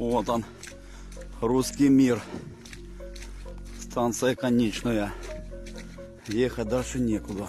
Вот он, русский мир. Станция конечная. Ехать дальше некуда.